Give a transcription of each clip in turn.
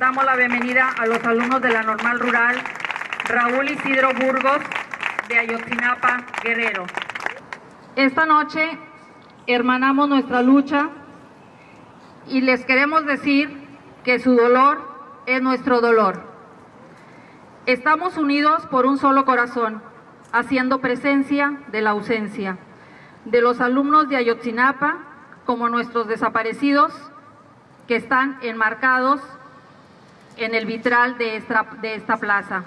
damos la bienvenida a los alumnos de la Normal Rural Raúl Isidro Burgos de Ayotzinapa, Guerrero. Esta noche hermanamos nuestra lucha y les queremos decir que su dolor es nuestro dolor. Estamos unidos por un solo corazón, haciendo presencia de la ausencia, de los alumnos de Ayotzinapa como nuestros desaparecidos que están enmarcados en el vitral de esta plaza.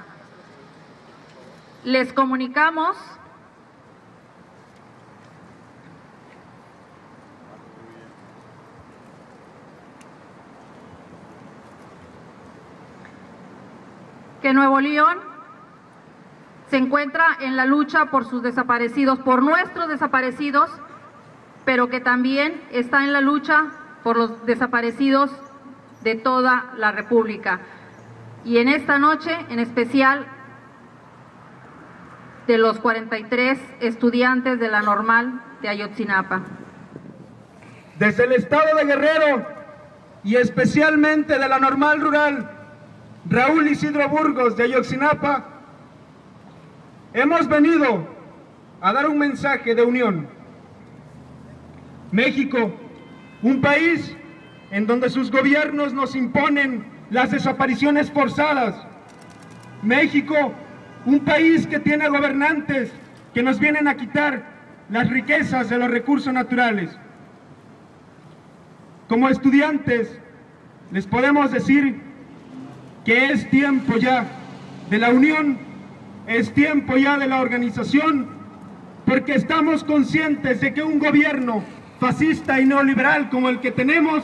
Les comunicamos que Nuevo León se encuentra en la lucha por sus desaparecidos, por nuestros desaparecidos, pero que también está en la lucha por los desaparecidos de toda la República. Y en esta noche, en especial, de los 43 estudiantes de la Normal de Ayotzinapa. Desde el estado de Guerrero, y especialmente de la Normal Rural Raúl Isidro Burgos de Ayotzinapa, hemos venido a dar un mensaje de unión. México, un país en donde sus gobiernos nos imponen las desapariciones forzadas. México, un país que tiene gobernantes que nos vienen a quitar las riquezas de los recursos naturales. Como estudiantes, les podemos decir que es tiempo ya de la unión, es tiempo ya de la organización, porque estamos conscientes de que un gobierno fascista y neoliberal como el que tenemos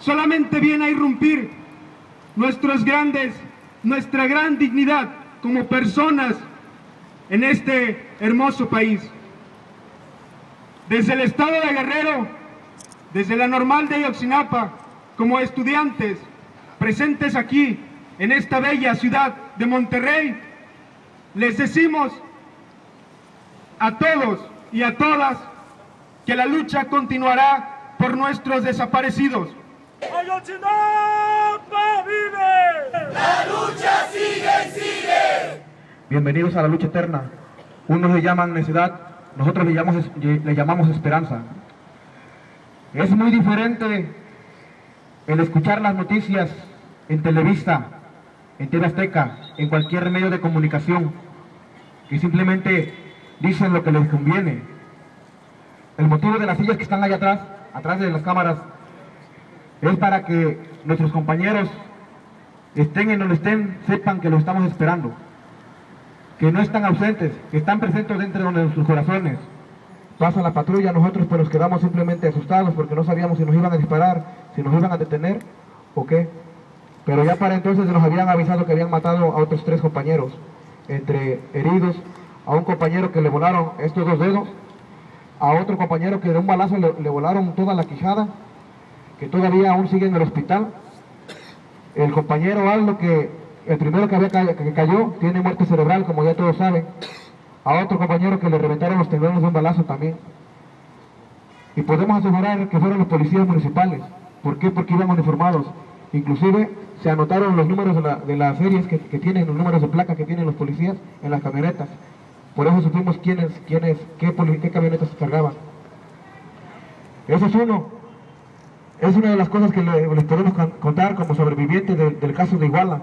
solamente viene a irrumpir nuestra gran dignidad como personas en este hermoso país. Desde el estado de Guerrero, desde la Normal de Ayotzinapa, como estudiantes presentes aquí en esta bella ciudad de Monterrey, les decimos a todos y a todas que la lucha continuará por nuestros desaparecidos. ¡Ayotzinapa vive! ¡La lucha sigue y sigue! Bienvenidos a la lucha eterna. Unos le llaman necedad, nosotros le llamamos esperanza. Es muy diferente el escuchar las noticias en Televisa, en Tele Azteca, en cualquier medio de comunicación, que simplemente dicen lo que les conviene. El motivo de las sillas que están allá atrás de las cámaras, es para que nuestros compañeros, estén en donde estén, sepan que los estamos esperando, que no están ausentes, que están presentes dentro de nuestros corazones. Pasa la patrulla, nosotros pues nos quedamos simplemente asustados porque no sabíamos si nos iban a disparar, si nos iban a detener o qué. Pero ya para entonces nos habían avisado que habían matado a otros 3 compañeros, entre heridos, a un compañero que le volaron estos 2 dedos, a otro compañero que de un balazo le volaron toda la quijada, que todavía aún sigue en el hospital. El compañero Aldo, el primero que cayó, tiene muerte cerebral, como ya todos saben. A otro compañero que le reventaron los tendones de un balazo también. Y podemos asegurar que fueron los policías municipales. ¿Por qué? Porque iban uniformados. Inclusive se anotaron los números de las series que tienen, los números de placa que tienen los policías en las camionetas. Por eso supimos qué camionetas cargaban. Eso es uno. Es una de las cosas que les podemos contar como sobrevivientes del caso de Iguala,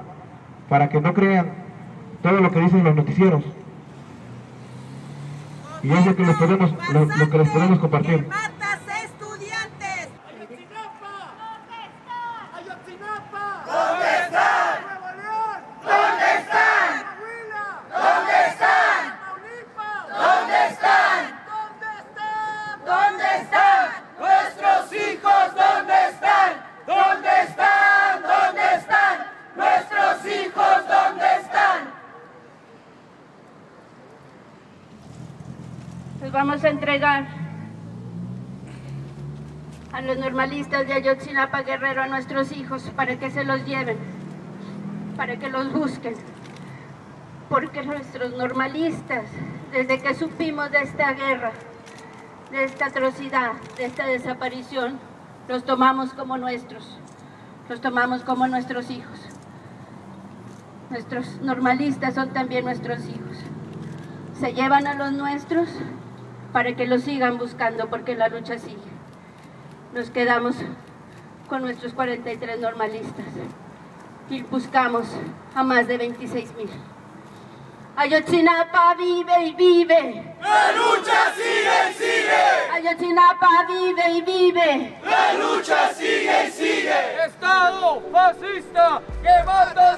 para que no crean todo lo que dicen los noticieros. Y es lo que les podemos, compartir. Vamos a entregar a los normalistas de Ayotzinapa, Guerrero, a nuestros hijos para que se los lleven, para que los busquen, porque nuestros normalistas, desde que supimos de esta guerra, de esta atrocidad, de esta desaparición, los tomamos como nuestros. los tomamos como nuestros hijos. Nuestros normalistas son también nuestros hijos. Se llevan a los nuestros para que los sigan buscando, porque la lucha sigue. Nos quedamos con nuestros 43 normalistas y buscamos a más de 26,000. Ayotzinapa vive y vive. La lucha sigue y sigue. Ayotzinapa vive y vive. La lucha sigue y sigue. Estado fascista que mata